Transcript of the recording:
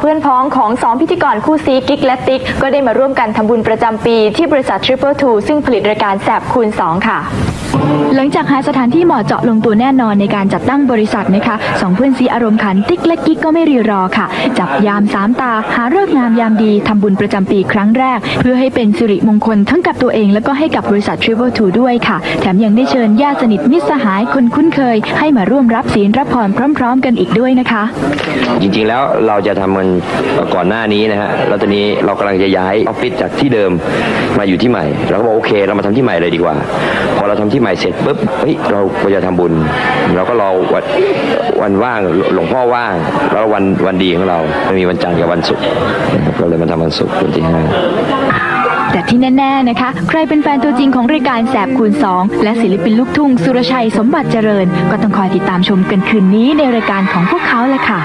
เพื่อนพ้องของ2พิธีกรคู่ซีกิ๊กและติ๊กก็ได้มาร่วมกันทำบุญประจำปีที่บริษัท Triple 2 ซึ่งผลิตรายการแสบคูณ2ค่ะหลังจากหาสถานที่เหมาะเจาะลงตัวแน่นอนในการจัดตั้งบริษัทนะคะ2เพื่อนซีอารมณ์ขันติ๊กและกิ๊กก็ไม่รีรอค่ะจับยาม3ตาหาฤกษ์งามยามดีทำบุญประจำปีครั้งแรกเพื่อให้เป็นสิริมงคลทั้งกับตัวเองและก็ให้กับบริษัท Triple 2 ด้วยค่ะแถมยังได้เชิญญาติสนิทมิตรสหายคนคุ้นเคยให้มาร่วมรับศีลรับพรพร้อมๆกันอีกด้วยนะคะจริงๆแล้วเราจะทำมันก่อนหน้านี้นะฮะแล้วตอนนี้เรากำลังจะย้ายออฟฟิศจากที่เดิมมาอยู่ที่ใหม่เราก็บอกโอเคเรามาทำที่ใหม่เลยดีกว่าพอเราทำที่ใหม่เสร็จปุ๊บเราควรจะทำบุญเราก็รอวันว่างหลวงพ่อว่างแล้ววันดีของเราไม่มีวันจันทร์กับวันศุกร์เราเลยมาทำวันศุกร์วันที่5แต่ที่แน่ๆนะคะใครเป็นแฟนตัวจริงของรายการแสบคูณ2และศิลปินลูกทุ่งสุรชัยสมบัติเจริญก็ต้องคอยติดตามชมกันคืนนี้ในรายการของพวกเขาแหละค่ะ